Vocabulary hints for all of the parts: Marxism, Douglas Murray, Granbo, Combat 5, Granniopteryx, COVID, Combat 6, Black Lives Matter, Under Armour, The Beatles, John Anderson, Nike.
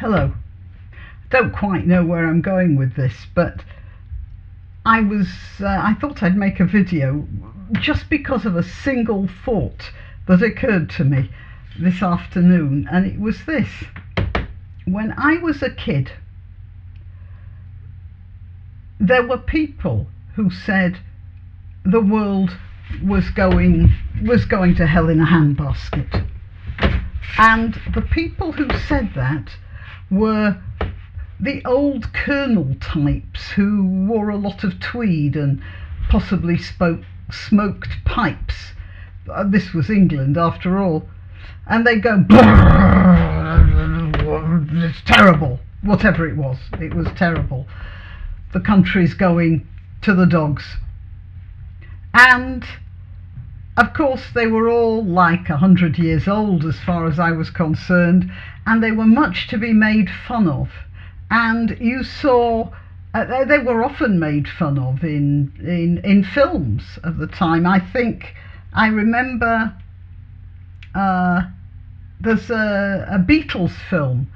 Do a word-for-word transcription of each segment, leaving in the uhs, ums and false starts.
Hello. I don't quite know where I'm going with this, but I was uh, I thought I'd make a video just because of a single thought that occurred to me this afternoon, and it was this. When I was a kid, there were people who said the world was going was going to hell in a handbasket, and the people who said that were the old colonel types who wore a lot of tweed and possibly spoke smoked pipes. This was England after all, and they go, it's terrible, whatever it was, it was terrible, the country's going to the dogs. And of course they were all like a hundred years old as far as I was concerned, and they were much to be made fun of. And you saw uh, they were often made fun of in in in films of the time. I think I remember uh, there's a, a Beatles film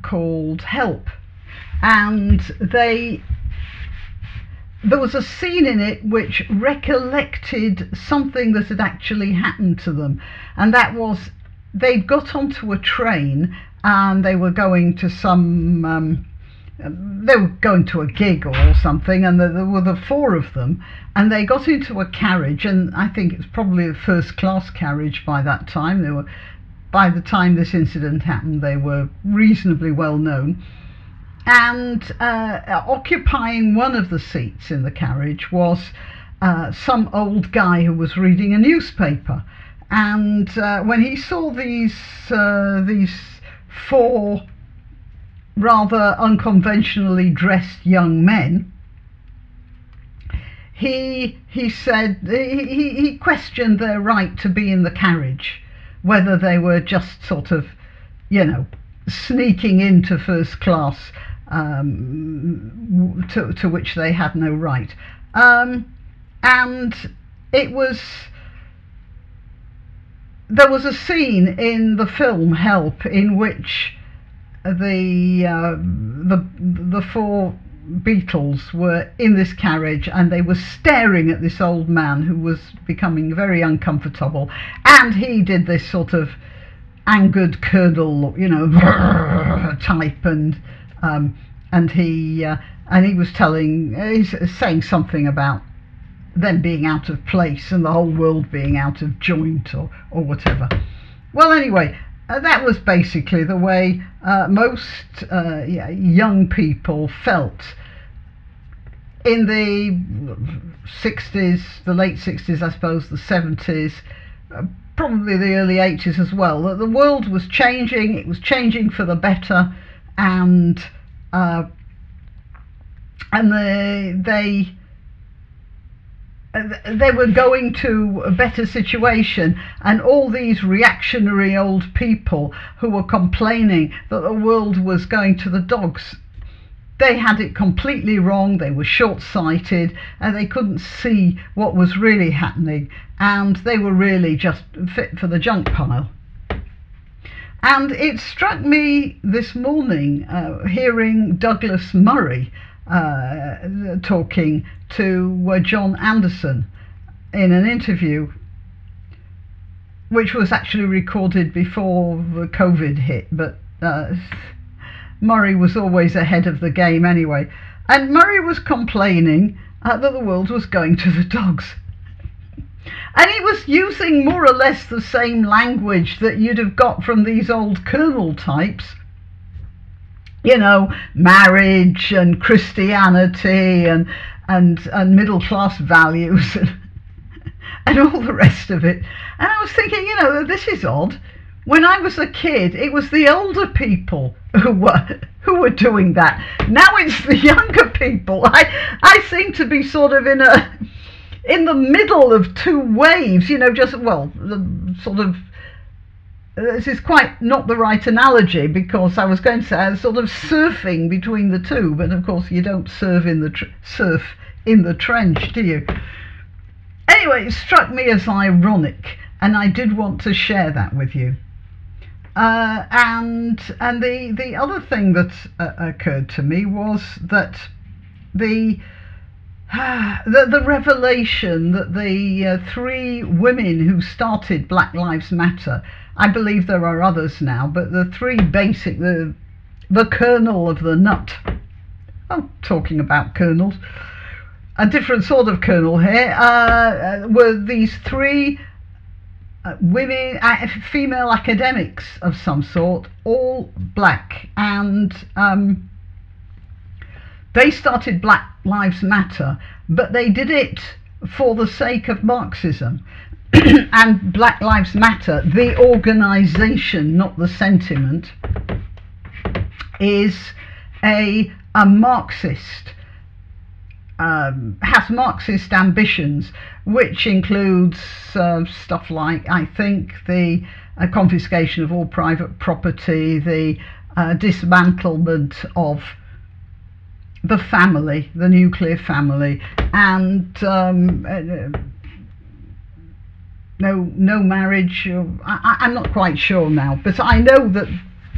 called Help, and they there was a scene in it which recollected something that had actually happened to them, and that was they'd got onto a train and they were going to some um, they were going to a gig or something, and there were the four of them, and they got into a carriage, and I think it was probably a first class carriage by that time. They were, by the time this incident happened, they were reasonably well known. And uh, occupying one of the seats in the carriage was uh, some old guy who was reading a newspaper, and uh, when he saw these uh, these four rather unconventionally dressed young men, he he said he he questioned their right to be in the carriage, whether they were just sort of, you know, sneaking into first class, um, to, to which they had no right. Um, and it was, there was a scene in the film Help in which the, uh, the, the four Beatles were in this carriage, and they were staring at this old man who was becoming very uncomfortable, and he did this sort of angered colonel, you know, type, and um, and he uh, and he was telling, he's saying something about them being out of place and the whole world being out of joint, or or whatever. Well, anyway, uh, that was basically the way uh, most uh, young people felt in the sixties, the late sixties, I suppose, the seventies. Uh, probably the early eighties as well, that the world was changing, it was changing for the better, and uh, and they, they, they were going to a better situation, and all these reactionary old people who were complaining that the world was going to the dogs, they had it completely wrong. They were short-sighted, and they couldn't see what was really happening, and they were really just fit for the junk pile. And it struck me this morning, uh, hearing Douglas Murray uh, talking to uh, John Anderson in an interview, which was actually recorded before the COVID hit, but uh, Murray was always ahead of the game anyway, and Murray was complaining uh, that the world was going to the dogs, and he was using more or less the same language that you'd have got from these old colonel types, you know, marriage and Christianity and and, and middle class values and, and all the rest of it. And I was thinking, you know, this is odd. When I was a kid, it was the older people who were who were doing that. Now it's the younger people. I I seem to be sort of in a in the middle of two waves, you know, just, well, the sort of, this is quite not the right analogy, because I was going to say I was sort of surfing between the two, but of course you don't surf in the tr surf in the trench, do you? Anyway, it struck me as ironic, and I did want to share that with you. Uh, and and the the other thing that uh, occurred to me was that the uh, the, the revelation that the uh, three women who started Black Lives Matter, I believe there are others now, but the three basic, the the kernel of the nut. Oh, talking about kernels, a different sort of kernel here. Uh, were these three? Uh, women, uh, female academics of some sort, all black, and um, they started Black Lives Matter, but they did it for the sake of Marxism and Black Lives Matter, the organization, not the sentiment, is a, a Marxist, Um, has Marxist ambitions, which includes uh, stuff like, I think, the uh, confiscation of all private property, the uh, dismantlement of the family, the nuclear family, and um, uh, no, no marriage. I, I'm not quite sure now, but I know that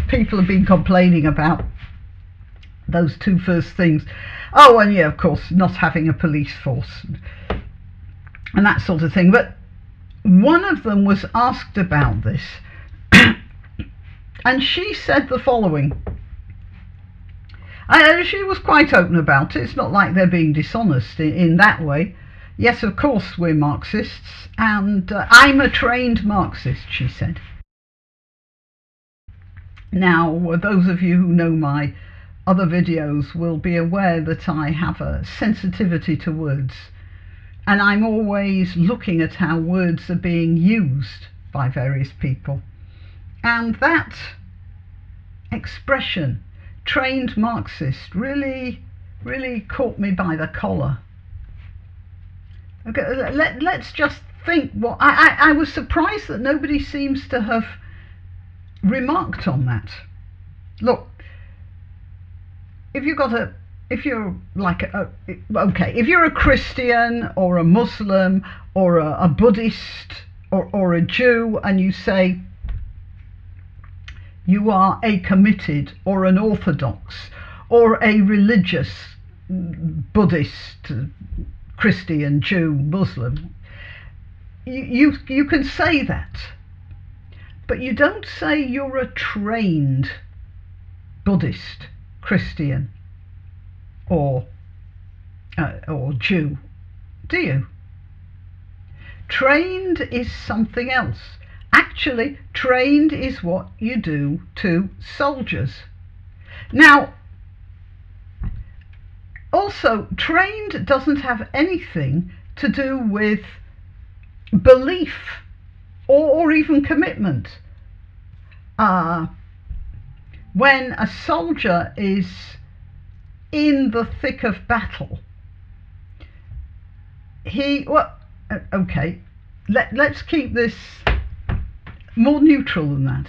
people have been complaining about those two first things. Oh, and yeah, of course, not having a police force and that sort of thing. But one of them was asked about this and she said the following, and she was quite open about it. It's not like they're being dishonest in, in that way. Yes, of course, we're Marxists, and uh, I'm a trained Marxist, she said. Now, those of you who know my other videos will be aware that I have a sensitivity to words, and I'm always looking at how words are being used by various people. And that expression, trained Marxist, really, really caught me by the collar. Okay, let, let's just think what I, I, I was surprised that nobody seems to have remarked on that. Look, if you've got a, if you're like, a, okay, if you're a Christian or a Muslim or a, a Buddhist or, or a Jew, and you say you are a committed or an Orthodox or a religious Buddhist, Christian, Jew, Muslim, you, you, you can say that, but you don't say you're a trained Buddhist, Christian or uh, or Jew, do you? Trained is something else. Actually, trained is what you do to soldiers. Now, also, trained doesn't have anything to do with belief or, or even commitment. Uh, When a soldier is in the thick of battle, he, well, okay, let, let's keep this more neutral than that.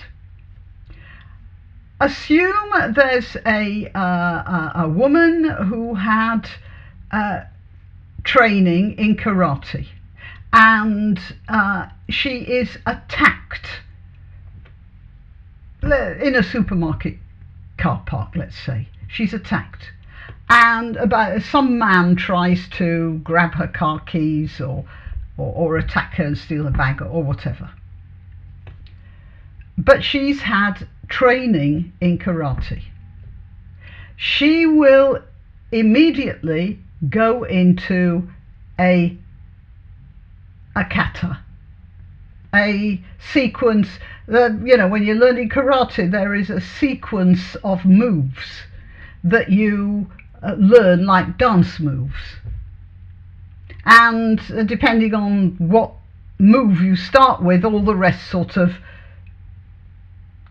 Assume there's a, uh, a, a woman who had uh, training in karate, and uh, she is attacked in a supermarket car park, let's say. She's attacked, and about some man tries to grab her car keys or, or or attack her and steal her bag or whatever. But she's had training in karate. She will immediately go into a a kata, a sequence. Uh, you know, when you're learning karate, there is a sequence of moves that you uh, learn, like dance moves. And uh, depending on what move you start with, all the rest sort of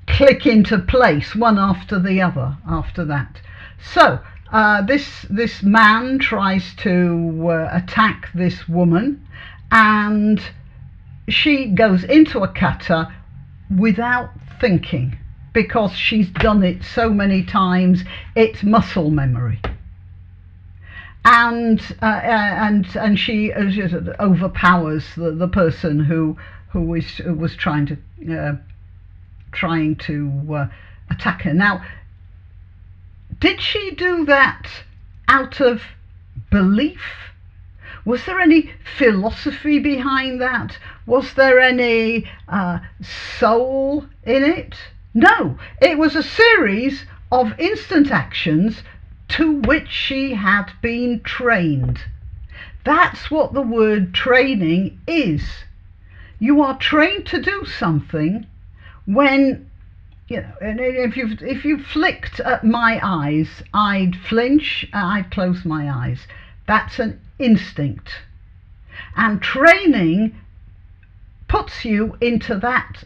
click into place, one after the other, after that. So uh, this, this man tries to uh, attack this woman, and she goes into a kata without thinking, because she's done it so many times. It's muscle memory, and uh, and and she overpowers the, the person who who is who was trying to uh, trying to uh, attack her. Now, did she do that out of belief? Was there any philosophy behind that? Was there any uh, soul in it? No, it was a series of instant actions to which she had been trained. That's what the word training is. You are trained to do something when, you know, and if you if you flicked at my eyes, I'd flinch, I'd close my eyes. That's an instinct. And training puts you into that,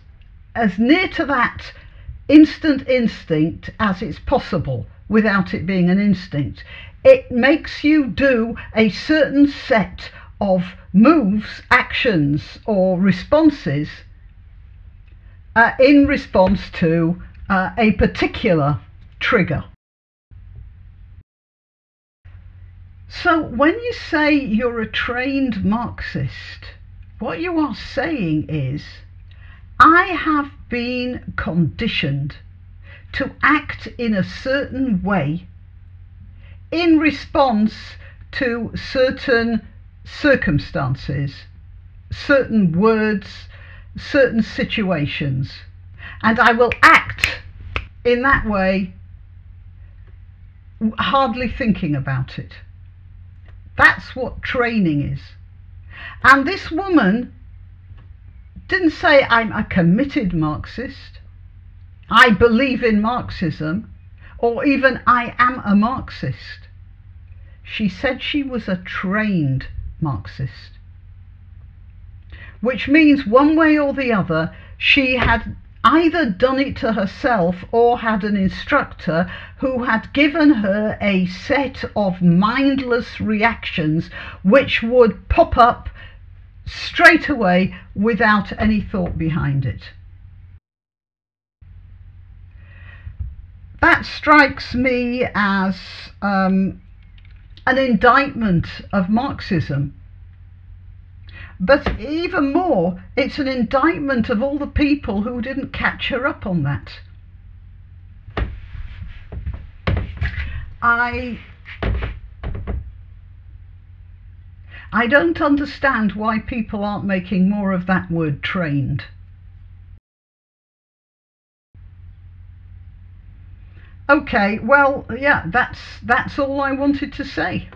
as near to that instant instinct as it's possible without it being an instinct. It makes you do a certain set of moves, actions or responses uh, in response to uh, a particular trigger. So when you say you're a trained Marxist, what you are saying is, I have been conditioned to act in a certain way in response to certain circumstances, certain words, certain situations, and I will act in that way, hardly thinking about it. That's what training is. And this woman didn't say, I'm a committed Marxist, I believe in Marxism, or even I am a Marxist. She said she was a trained Marxist, which means one way or the other, she had either done it to herself or had an instructor who had given her a set of mindless reactions which would pop up straight away without any thought behind it. That strikes me as um, an indictment of Marxism. But even more, it's an indictment of all the people who didn't catch her up on that. I, I don't understand why people aren't making more of that word trained. Okay, well, yeah, that's, that's all I wanted to say.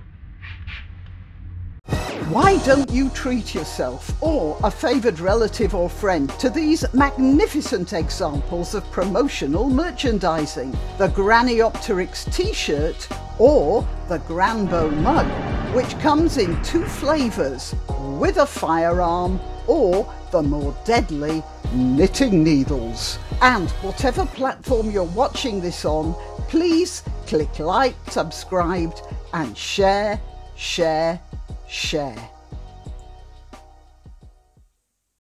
Why don't you treat yourself or a favoured relative or friend to these magnificent examples of promotional merchandising? The Granniopteryx t-shirt or the Granbo mug, which comes in two flavours, with a firearm or the more deadly knitting needles. And whatever platform you're watching this on, please click like, subscribe and share, share, share.